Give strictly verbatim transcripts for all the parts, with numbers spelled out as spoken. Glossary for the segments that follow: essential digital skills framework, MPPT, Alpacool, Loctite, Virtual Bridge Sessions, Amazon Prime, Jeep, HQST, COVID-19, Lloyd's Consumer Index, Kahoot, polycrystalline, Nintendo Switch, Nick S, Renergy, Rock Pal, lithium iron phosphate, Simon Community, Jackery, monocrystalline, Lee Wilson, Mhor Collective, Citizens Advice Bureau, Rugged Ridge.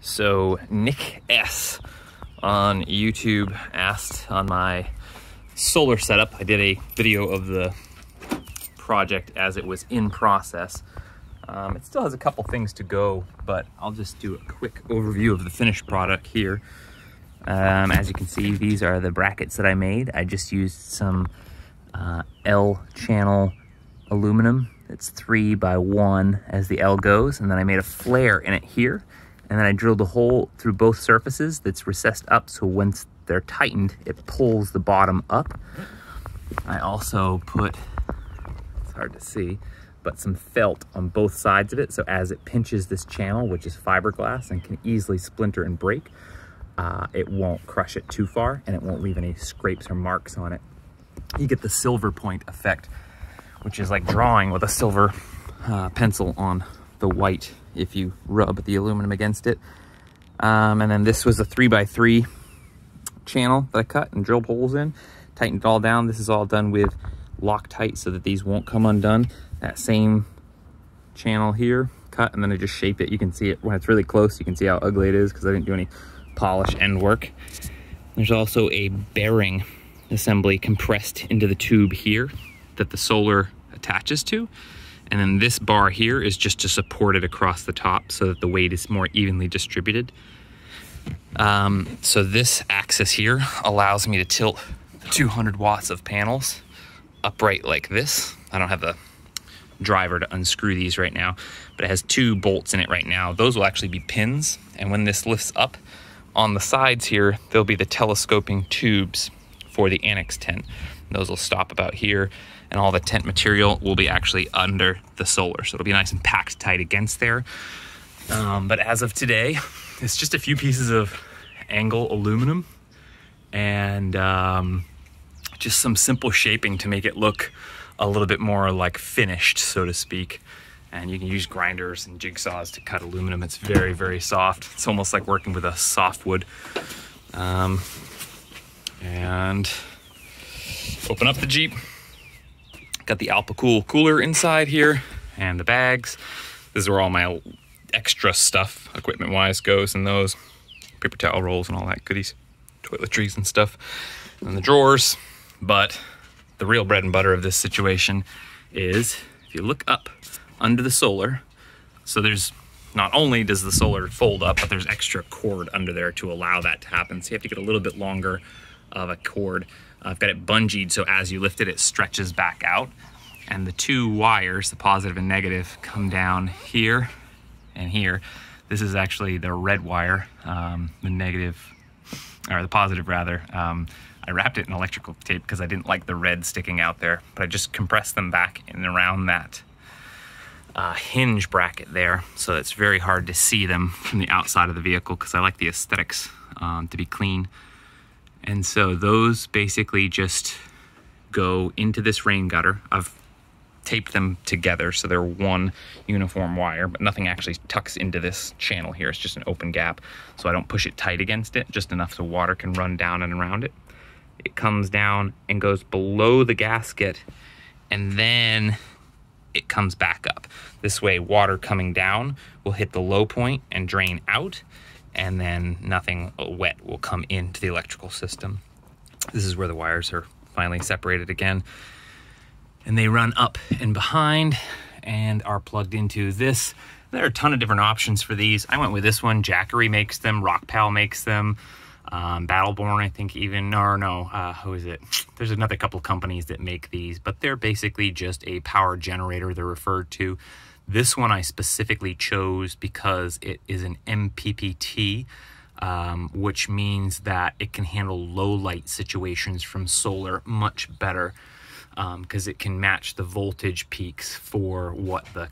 So Nick S on YouTube asked on my solar setup, I did a video of the project as it was in process. Um, it still has a couple things to go, but I'll just do a quick overview of the finished product here. Um, as you can see, these are the brackets that I made. I just used some uh, L-channel aluminum. It's three by one as the L goes, and then I made a flare in it here, and then I drilled a hole through both surfaces that's recessed up, so once they're tightened, it pulls the bottom up. I also put, it's hard to see, but some felt on both sides of it, so as it pinches this channel, which is fiberglass and can easily splinter and break, Uh, it won't crush it too far, and it won't leave any scrapes or marks on it. You get the silver point effect, which is like drawing with a silver uh, pencil on the white if you rub the aluminum against it. Um, and then this was a three by three channel that I cut and drilled holes in, tightened it all down. This is all done with Loctite so that these won't come undone. That same channel here, cut, and then I just shape it. You can see it when it's really close. You can see how ugly it is because I didn't do any polish end work. There's also a bearing assembly compressed into the tube here that the solar attaches to, and then this bar here is just to support it across the top so that the weight is more evenly distributed. Um, so this axis here allows me to tilt two hundred watts of panels upright like this. I don't have the driver to unscrew these right now, but it has two bolts in it right now. Those will actually be pins, and when this lifts up, on the sides here, there'll be the telescoping tubes for the annex tent. Those will stop about here, and all the tent material will be actually under the solar. So it'll be nice and packed tight against there. Um, but as of today, it's just a few pieces of angle aluminum and um, just some simple shaping to make it look a little bit more like finished, so to speak. And you can use grinders and jigsaws to cut aluminum. It's very, very soft. It's almost like working with a softwood. Um, and open up the Jeep. Got the Alpacool cooler inside here and the bags. This is where all my extra stuff, equipment-wise, goes in those. Paper towel rolls and all that goodies. Toiletries and stuff. And the drawers. But the real bread and butter of this situation is, if you look up under the solar, so there's, not only does the solar fold up, but there's extra cord under there to allow that to happen. So you have to get a little bit longer of a cord. I've got it bungeed, so as you lift it, it stretches back out. And the two wires, the positive and negative, come down here and here. This is actually the red wire, um, the negative, or the positive rather. Um, I wrapped it in electrical tape because I didn't like the red sticking out there, but I just compressed them back and around that Uh, hinge bracket there, so it's very hard to see them from the outside of the vehicle because I like the aesthetics um, to be clean. And so those basically just go into this rain gutter. I've taped them together so they're one uniform wire, but nothing actually tucks into this channel here. It's just an open gap, so I don't push it tight against it, just enough so water can run down and around it. It comes down and goes below the gasket, and then it comes back up. This way, water coming down will hit the low point and drain out, and then nothing wet will come into the electrical system. This is where the wires are finally separated again, and they run up and behind and are plugged into this. There are a ton of different options for these. I went with this one. Jackery makes them, Rock Pal makes them, um, Battleborn, I think, even, or no, uh, who is it? There's another couple of companies that make these, but they're basically just a power generator, they're referred to. This one I specifically chose because it is an M P P T, um, which means that it can handle low light situations from solar much better, because um, it can match the voltage peaks for what the,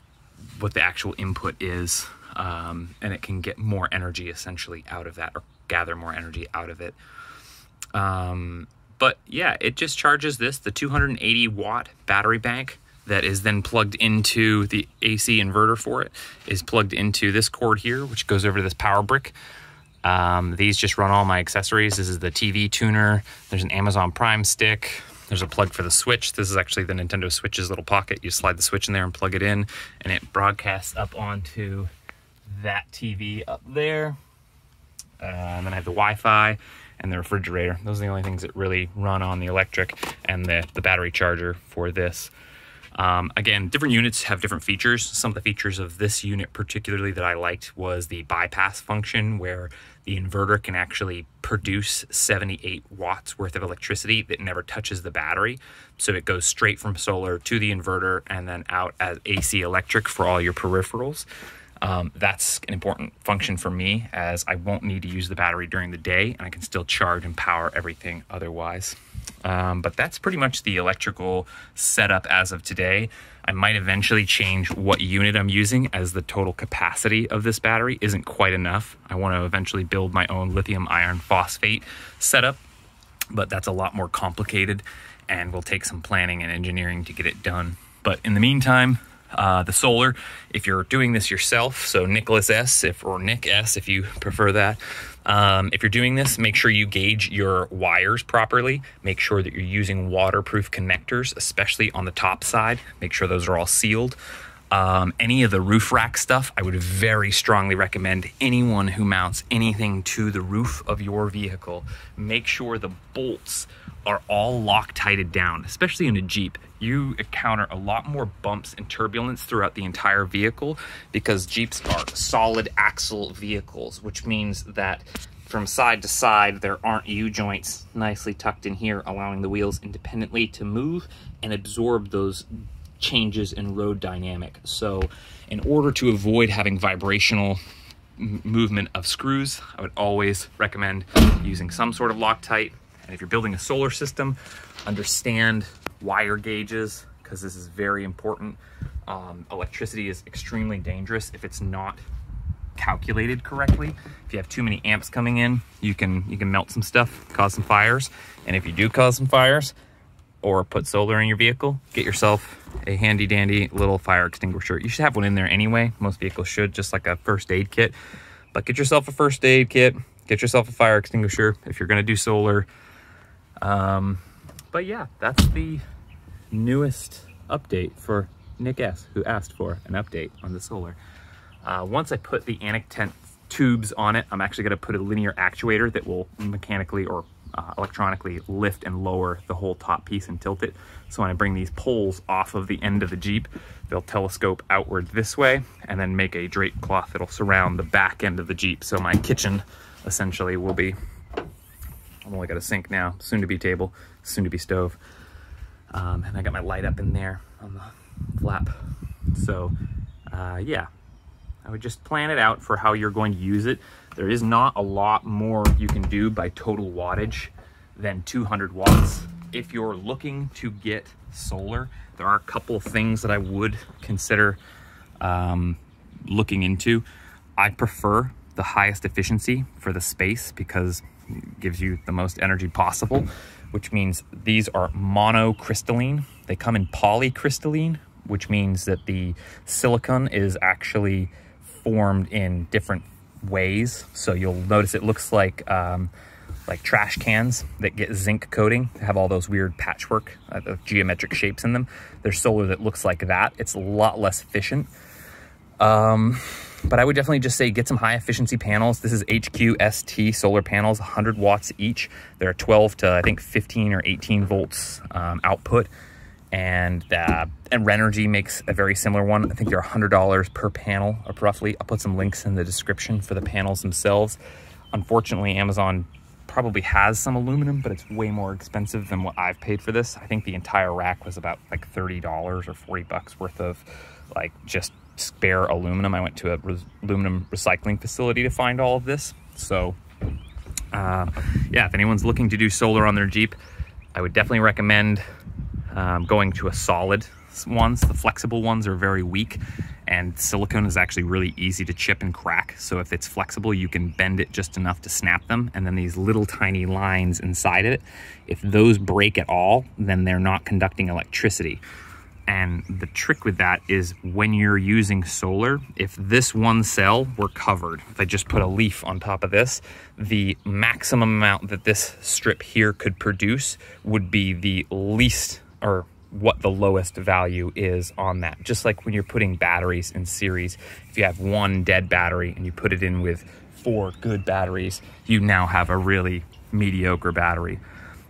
what the actual input is, um, and it can get more energy essentially out of that, or gather more energy out of it. Um, but yeah, it just charges this, the two hundred eighty watt battery bank that is then plugged into the A C inverter for it, is plugged into this cord here, which goes over to this power brick. Um, these just run all my accessories. This is the T V tuner. There's an Amazon Prime stick. There's a plug for the Switch. This is actually the Nintendo Switch's little pocket. You slide the Switch in there and plug it in, and it broadcasts up onto that T V up there. uh, and then I have the Wi-Fi and the refrigerator. Those are the only things that really run on the electric, and the, the battery charger for this. Um, again, different units have different features. Some of the features of this unit particularly that I liked was the bypass function, where the inverter can actually produce seventy-eight watts worth of electricity that never touches the battery. So it goes straight from solar to the inverter and then out as A C electric for all your peripherals. Um, that's an important function for me, as I won't need to use the battery during the day and I can still charge and power everything otherwise. Um, but that's pretty much the electrical setup as of today. I might eventually change what unit I'm using, as the total capacity of this battery isn't quite enough. I want to eventually build my own lithium iron phosphate setup, but that's a lot more complicated and will take some planning and engineering to get it done. But in the meantime, Uh, the solar, if you're doing this yourself, so Nicholas S, if, or Nick S, if you prefer that, um, if you're doing this, make sure you gauge your wires properly. Make sure that you're using waterproof connectors, especially on the top side. Make sure those are all sealed. Um, any of the roof rack stuff, I would very strongly recommend anyone who mounts anything to the roof of your vehicle, make sure the bolts are all Loctited down, especially in a Jeep. You encounter a lot more bumps and turbulence throughout the entire vehicle because Jeeps are solid axle vehicles, which means that from side to side, there aren't U-joints nicely tucked in here, allowing the wheels independently to move and absorb those changes in road dynamic. So in order to avoid having vibrational movement of screws, I would always recommend using some sort of Loctite. And if you're building a solar system, understand wire gauges, because this is very important. Um, electricity is extremely dangerous if it's not calculated correctly. If you have too many amps coming in, you can you can melt some stuff, cause some fires. And if you do cause some fires, or put solar in your vehicle, get yourself a handy dandy little fire extinguisher. You should have one in there anyway. Most vehicles should, just like a first aid kit. But get yourself a first aid kit, get yourself a fire extinguisher if you're gonna do solar. Um, but yeah, that's the newest update for Nick S, who asked for an update on the solar. Uh, once I put the Anik tent tubes on it, I'm actually gonna put a linear actuator that will mechanically or Uh, electronically lift and lower the whole top piece and tilt it. So when I bring these poles off of the end of the Jeep, they'll telescope outward this way and then make a drape cloth that'll surround the back end of the Jeep. So my kitchen essentially will be, I've only got a sink now, soon to be table, soon to be stove. Um, and I got my light up in there on the flap. So uh, yeah, I would just plan it out for how you're going to use it. There is not a lot more you can do by total wattage than two hundred watts. If you're looking to get solar, there are a couple things that I would consider um, looking into. I prefer the highest efficiency for the space because it gives you the most energy possible, which means these are monocrystalline. They come in polycrystalline, which means that the silicon is actually formed in different ways. So you'll notice it looks like um, like trash cans that get zinc coating, have all those weird patchwork of uh, geometric shapes in them. There's solar that looks like that. It's a lot less efficient. Um, but I would definitely just say get some high efficiency panels. This is H Q S T solar panels, one hundred watts each. They're twelve to I think fifteen or eighteen volts um, output. And, uh, and Renergy makes a very similar one. I think they're one hundred dollars per panel, or roughly. I'll put some links in the description for the panels themselves. Unfortunately, Amazon probably has some aluminum, but it's way more expensive than what I've paid for this. I think the entire rack was about like thirty dollars or forty bucks worth of like just spare aluminum. I went to a res aluminum recycling facility to find all of this. So uh, yeah, if anyone's looking to do solar on their Jeep, I would definitely recommend Um, going to a solid ones. The flexible ones are very weak, and silicone is actually really easy to chip and crack. So if it's flexible, you can bend it just enough to snap them. And then these little tiny lines inside it, if those break at all, then they're not conducting electricity. And the trick with that is when you're using solar, if this one cell were covered, if I just put a leaf on top of this, the maximum amount that this strip here could produce would be the least, or what the lowest value is on that. Just like when you're putting batteries in series, if you have one dead battery and you put it in with four good batteries, you now have a really mediocre battery.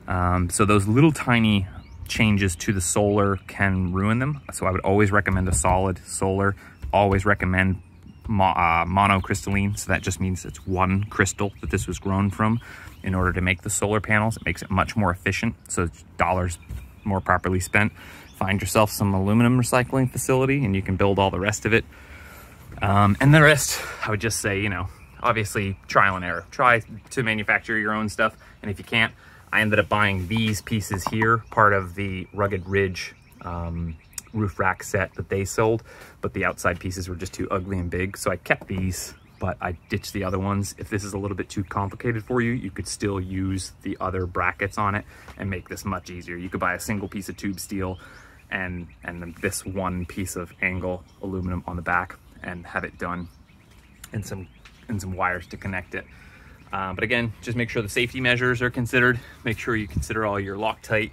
Um, so those little tiny changes to the solar can ruin them. So I would always recommend a solid solar, always recommend mo uh, monocrystalline. So that just means it's one crystal that this was grown from in order to make the solar panels. It makes it much more efficient. So it's dollars more properly spent. Find yourself some aluminum recycling facility and you can build all the rest of it. Um, and the rest, I would just say, you know, obviously trial and error. Try to manufacture your own stuff. And if you can't, I ended up buying these pieces here, part of the Rugged Ridge um, roof rack set that they sold, but the outside pieces were just too ugly and big. So I kept these, but I ditched the other ones. If this is a little bit too complicated for you, you could still use the other brackets on it and make this much easier. You could buy a single piece of tube steel and, and this one piece of angle aluminum on the back and have it done, and some, and some wires to connect it. Uh, but again, just make sure the safety measures are considered. Make sure you consider all your Loctite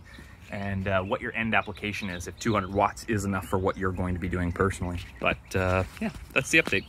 and uh, what your end application is, if two hundred watts is enough for what you're going to be doing personally. But uh, yeah, that's the update.